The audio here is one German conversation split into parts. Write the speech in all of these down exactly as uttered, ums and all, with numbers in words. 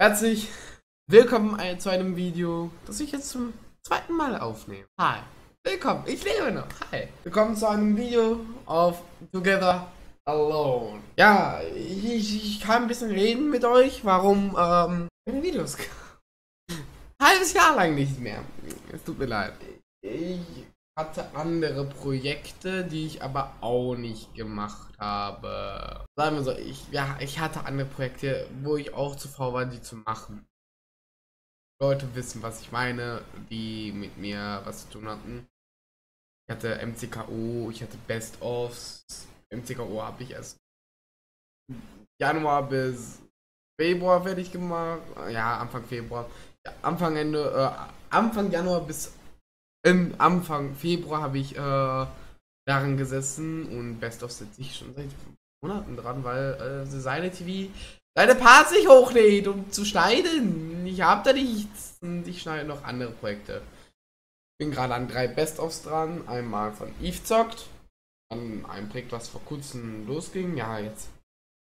Herzlich willkommen zu einem Video, das ich jetzt zum zweiten Mal aufnehme. Hi, willkommen, ich lebe noch, hi. Willkommen zu einem Video auf Together Alone. Ja, ich, ich kann ein bisschen reden mit euch, warum ähm, meine Videos halbes Jahr lang nicht mehr. Es tut mir leid. Ich hatte andere Projekte, die ich aber auch nicht gemacht habe. Sagen wir so, ich, ja, ich hatte andere Projekte, wo ich auch zu faul war, die zu machen. Leute wissen, was ich meine, die mit mir was zu tun hatten. Ich hatte M C K O, ich hatte Best-Offs. M C K O habe ich erst Januar bis Februar fertig gemacht. Ja, Anfang Februar. Ja, Anfang, Ende, äh, Anfang Januar bis Im Anfang Februar habe ich äh, daran gesessen und Best of sitze ich schon seit Monaten dran, weil äh, Designer T V seine Parts nicht hochlädt, um zu schneiden. Ich habe da nichts und ich schneide noch andere Projekte. Bin gerade an drei Best ofs dran, einmal von Eve Zockt, an einem Projekt, was vor kurzem losging. Ja, jetzt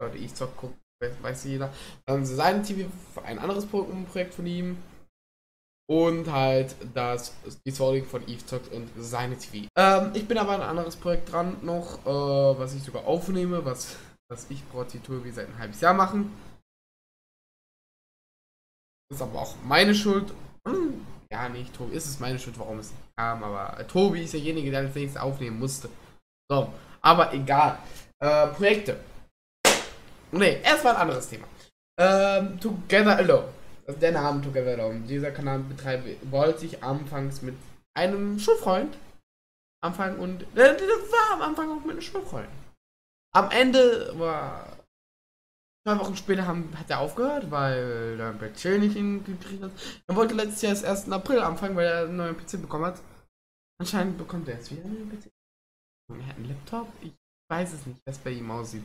Leute, Eve Zockt guckt, weiß jeder. Dann Designer T V, ein anderes Projekt von ihm. Und halt das Discord von Eve Zockt und seine T V. Ähm, ich bin aber an ein anderes Projekt dran noch, äh, was ich sogar aufnehme, was, was ich Pokotobi seit ein halbes Jahr machen. Ist aber auch meine Schuld. Hm, ja, nicht Tobi, ist es meine Schuld, warum es nicht kam, aber äh, Tobi ist derjenige, der als nächstes aufnehmen musste. So, aber egal. Äh, Projekte. Ne, erstmal ein anderes Thema. Ähm, Together Alone. Also der Name Together Alone. Dieser Kanal betreibe, wollte ich anfangs mit einem Schulfreund anfangen und äh, war am Anfang auch mit einem Schulfreund. Am Ende war zwei Wochen später haben, hat er aufgehört, weil er einen P C nicht hingekriegt hat. Er wollte letztes Jahr erst im April anfangen, weil er einen neuen P C bekommen hat. Anscheinend bekommt er jetzt wieder einen neuen P C. Und er hat einen Laptop. Ich weiß es nicht, was bei ihm aussieht.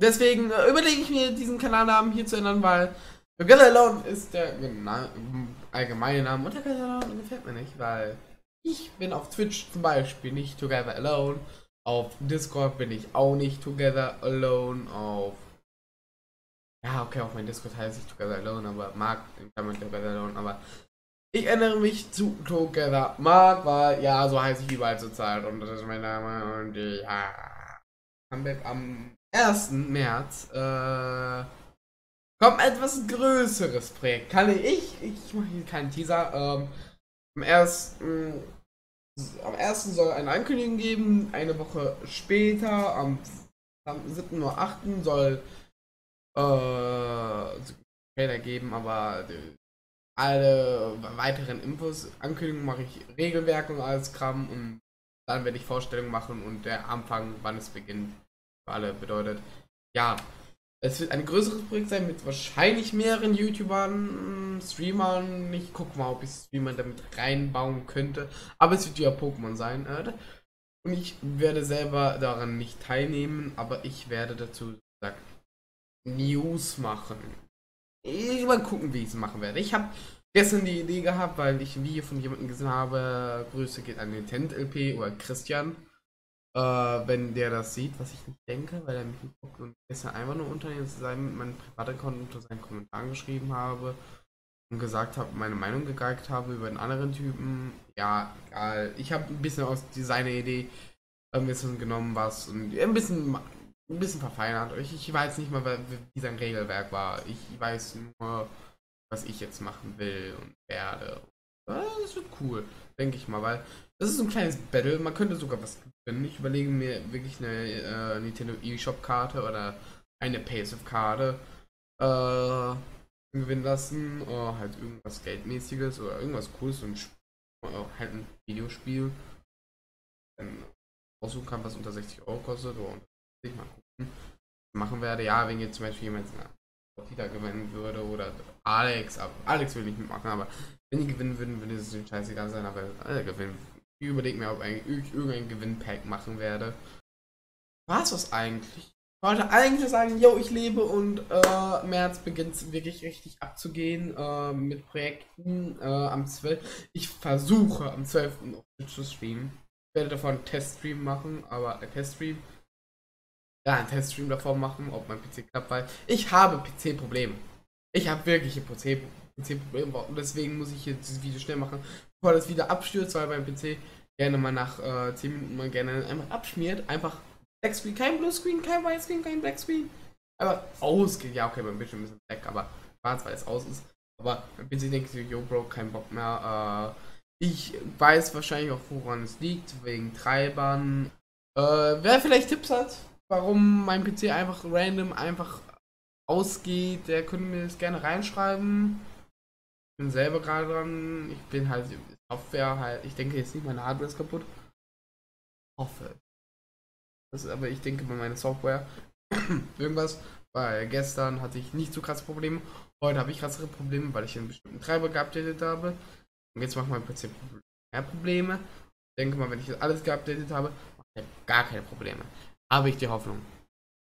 Deswegen äh, überlege ich mir, diesen Kanalnamen hier zu ändern, weil Together Alone ist der allgemeine Name und Together Alone gefällt mir nicht, weil ich bin auf Twitch zum Beispiel nicht Together Alone, auf Discord bin ich auch nicht Together Alone, auf ja okay, auf meinem Discord heißt ich Together Alone, aber Mag in Klammern Together Alone, aber ich ändere mich zu Together Mag, weil ja, so heiße ich überall zurzeit und das ist mein Name und ja, Comeback am ersten März, äh... kommt etwas größeres Projekt. Kann ich, ich mache hier keinen Teaser, ähm, am ersten am ersten soll eine Ankündigung geben, eine Woche später, am, am siebten oder achten soll äh, Trailer geben, aber äh, alle weiteren Infos, Ankündigungen mache ich Regelwerk und alles Kram und dann werde ich Vorstellungen machen und der Anfang, wann es beginnt, für alle bedeutet, ja. Es wird ein größeres Projekt sein mit wahrscheinlich mehreren YouTubern, Streamern. Ich guck mal, ob ich Streamer damit reinbauen könnte. Aber es wird ja Pokémon sein. Äh, und ich werde selber daran nicht teilnehmen, aber ich werde dazu sagen, News machen. Ich mal gucken, wie ich es machen werde. Ich habe gestern die Idee gehabt, weil ich ein Video von jemandem gesehen habe. Grüße geht an den TentLP oder Christian. Uh, wenn der das sieht, was ich nicht denke, weil er mich nicht guckt und gestern einfach nur unter meinem Privataccount unter seinen Kommentaren geschrieben habe und gesagt habe, meine Meinung gegeigt habe über den anderen Typen. Ja, egal. Ich habe ein bisschen aus seiner Idee ein bisschen genommen, was und ein bisschen, ein bisschen verfeinert. Ich, ich weiß nicht mal, wie sein Regelwerk war. Ich weiß nur, was ich jetzt machen will und werde. Das wird cool, denke ich mal, weil das ist ein kleines Battle, man könnte sogar was gewinnen. Ich überlege mir wirklich eine äh, Nintendo eShop-Karte oder eine Passive-Karte äh, gewinnen lassen, oder halt irgendwas Geldmäßiges oder irgendwas Cooles, und halt ein Videospiel, dann aussuchen kann, was unter sechzig Euro kostet, oder unter sechzig, mal gucken, machen werde. Ja, wenn jetzt zum Beispiel jemand Peter gewinnen würde oder Alex, aber Alex will nicht mitmachen, aber wenn die gewinnen würden, würde es den scheißegal sein, aber alle gewinnen. Ich überlege mir, ob ich irgendein Gewinnpack machen werde. Was ist das eigentlich? Ich wollte eigentlich sagen, yo, ich lebe und äh, März beginnt es wirklich richtig abzugehen äh, mit Projekten äh, am zwölften Ich versuche am zwölften auf Twitch zu streamen. Ich werde davon einen Teststream machen, aber ein Teststream. Ja, einen Teststream davor machen, ob mein P C klappt, weil ich habe P C-Probleme. Ich habe wirklich ein P C-Problem und deswegen muss ich hier dieses Video schnell machen, bevor das wieder abstürzt, weil beim P C gerne mal nach äh, zehn Minuten mal gerne einmal abschmiert. Einfach Black Screen, kein Blue Screen, kein White Screen, kein Black Screen. Aber ausgeht, ja okay, beim Bildschirm ist es weg, aber schwarz, weil es aus ist. Aber beim P C denke ich, yo Bro, kein Bock mehr. Äh, ich weiß wahrscheinlich auch, woran es liegt, wegen Treibern. Äh, wer vielleicht Tipps hat, warum mein P C einfach random einfach ausgeht, der könnte mir das gerne reinschreiben. Ich bin selber gerade dran. Ich bin halt Software halt. Ich denke jetzt nicht, meine Hardware ist kaputt. Ich hoffe. Das ist, aber ich denke mal meine Software. Irgendwas. Weil gestern hatte ich nicht so krasse Probleme. Heute habe ich krassere Probleme, weil ich einen bestimmten Treiber geupdatet habe. Und jetzt macht mein P C mehr Probleme. Ich denke mal, wenn ich das alles geupdatet habe, macht er gar keine Probleme. Habe ich die Hoffnung.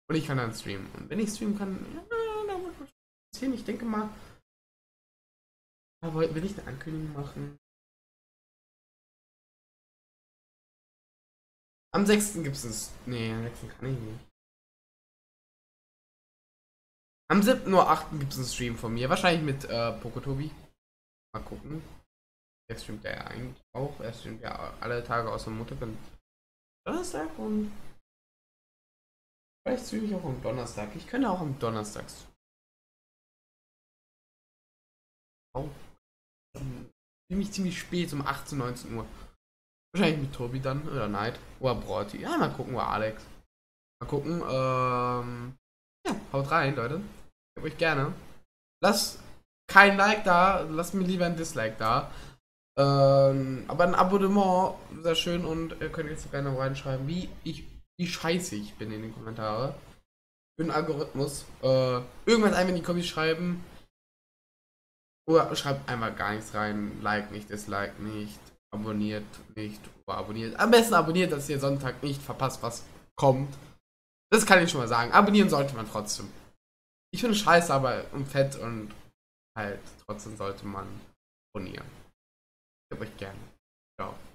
Und ich kann dann streamen. Und wenn ich streamen kann, ja, dann wird es passieren. Ich denke mal. Aber will ich eine Ankündigung machen? Am sechsten gibt es. Nee, am sechsten kann ich nicht. Am siebten oder achten gibt es einen Stream von mir. Wahrscheinlich mit äh, Pokotobi. Mal gucken. Der streamt ja eigentlich auch. Er streamt ja alle Tage außer Montag und Donnerstag und. Vielleicht streame ich auch am Donnerstag. Ich könnte auch am Donnerstag. Auch ziemlich, ziemlich spät, um achtzehn, neunzehn Uhr. Wahrscheinlich mit Tobi dann, oder Neid, oder Brody. Ja, mal gucken, oder Alex. Mal gucken, ähm... ja, haut rein, Leute. Ich hab euch gerne. Lasst kein Like da, lasst mir lieber ein Dislike da. Ähm, aber ein Abonnement, sehr schön, und ihr könnt jetzt gerne reinschreiben, wie ich, wie scheiße ich bin in den Kommentaren. Für den Algorithmus. Äh, irgendwas einfach in die Kommis schreiben. Oder schreibt einfach gar nichts rein, like nicht, dislike nicht, abonniert nicht, oder abonniert. Am besten abonniert, dass ihr Sonntag nicht verpasst, was kommt. Das kann ich schon mal sagen. Abonnieren sollte man trotzdem. Ich finde scheiße, aber und fett und halt, trotzdem sollte man abonnieren. Ich hab euch gerne. Ciao.